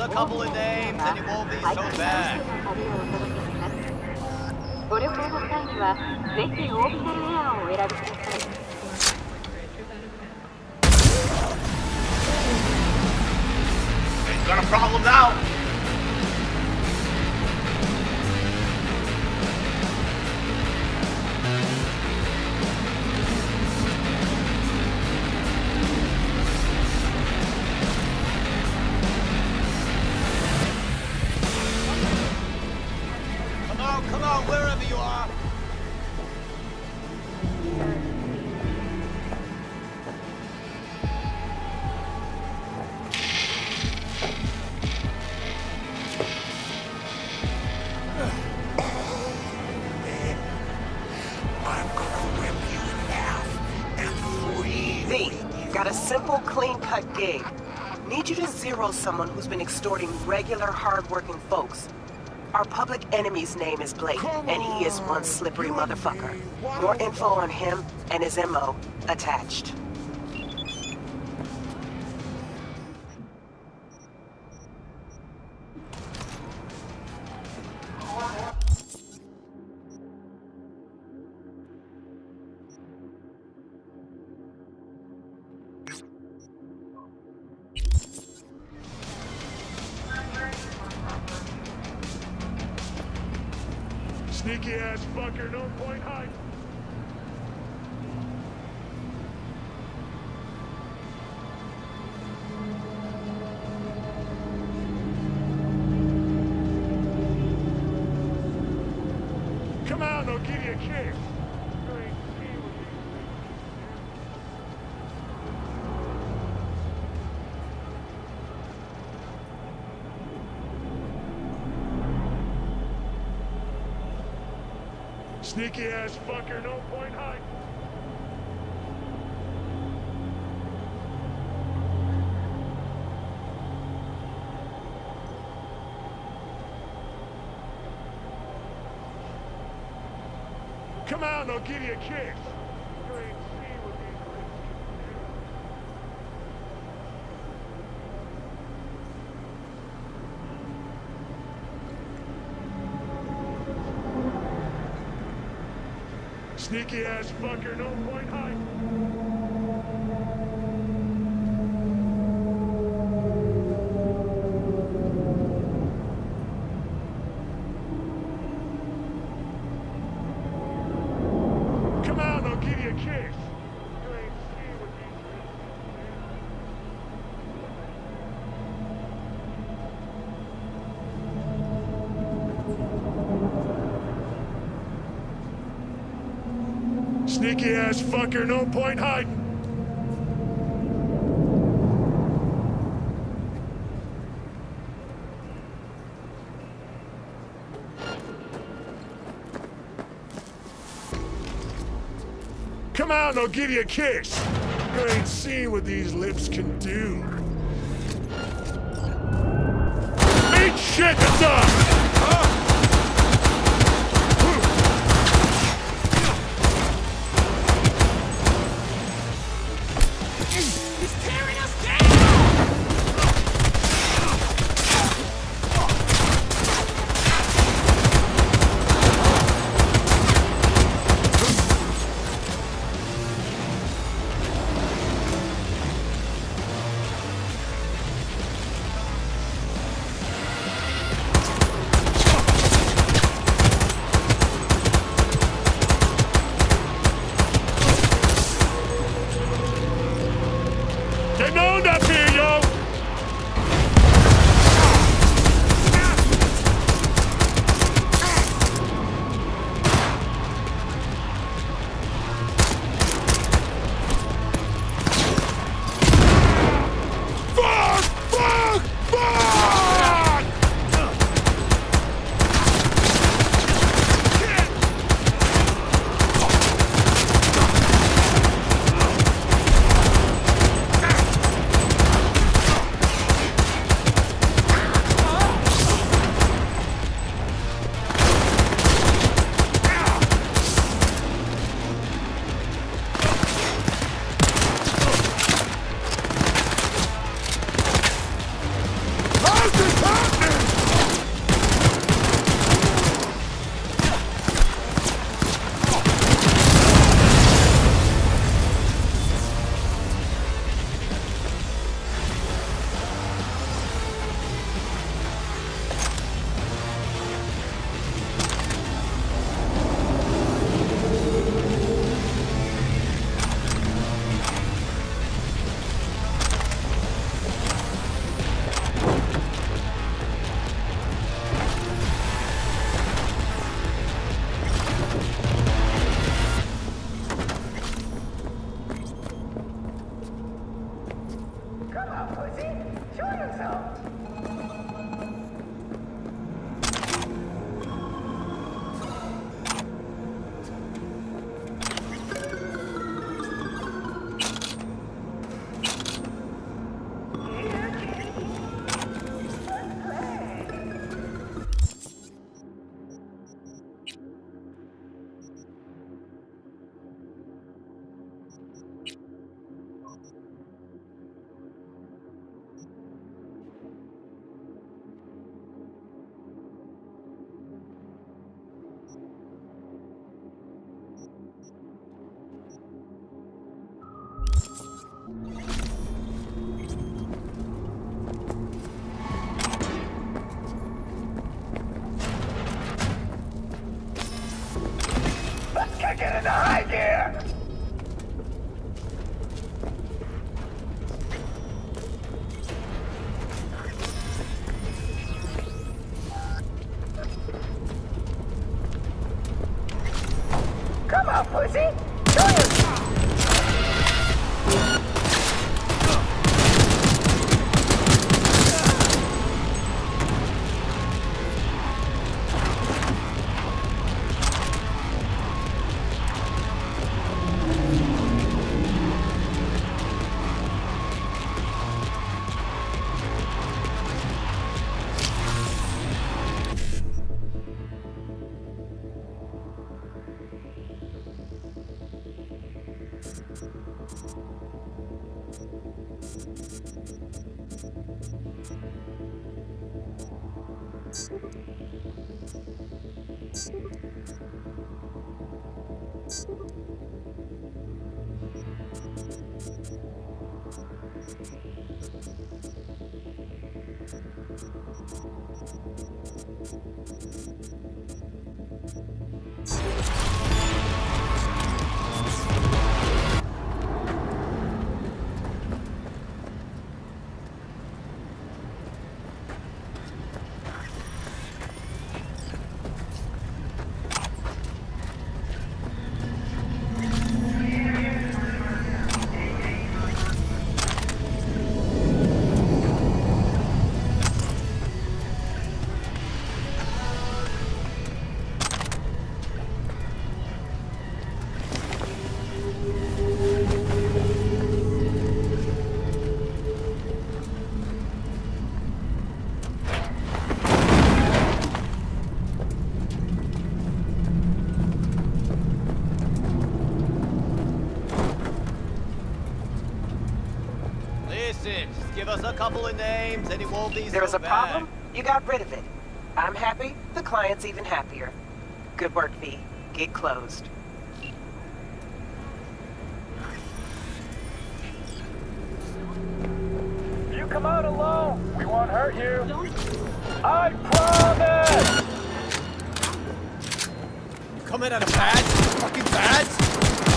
us a couple of names and it won't be so bad. He's got a problem now. Gig. Need you to zero someone who's been extorting regular, hard-working folks. Our public enemy's name is Blake, and he is one slippery motherfucker. More info on him and his MO attached. Sneaky ass fucker, no point hide. Come on, I'll give you a kick. Sneaky ass fucker, no point hide. Come on, I'll give you a kick. Sneaky ass fucker, no point hide. Come on, I'll give you a kick. Sneaky ass fucker, no point hiding. Come on, I'll give you a kiss. You ain't seen what these lips can do. Ain't shit, it's up! Kick it into high gear! Come on, pussy! Give us a couple of names and it won't be so bad. There was a problem, you got rid of it. I'm happy, the client's even happier. Good work, V. Gig closed. You come out alone. We won't hurt you. I promise! You coming out of bad? Fucking bad?